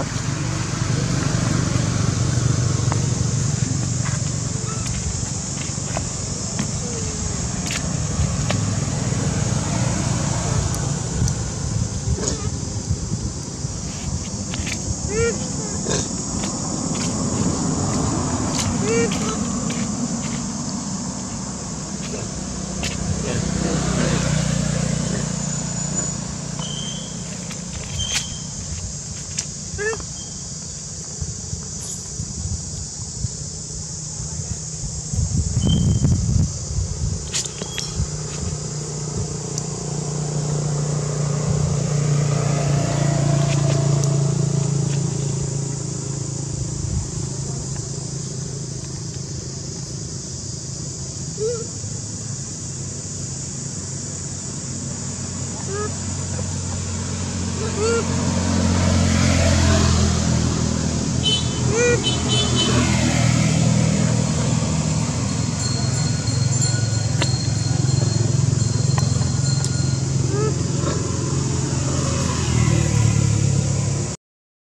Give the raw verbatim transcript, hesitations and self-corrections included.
But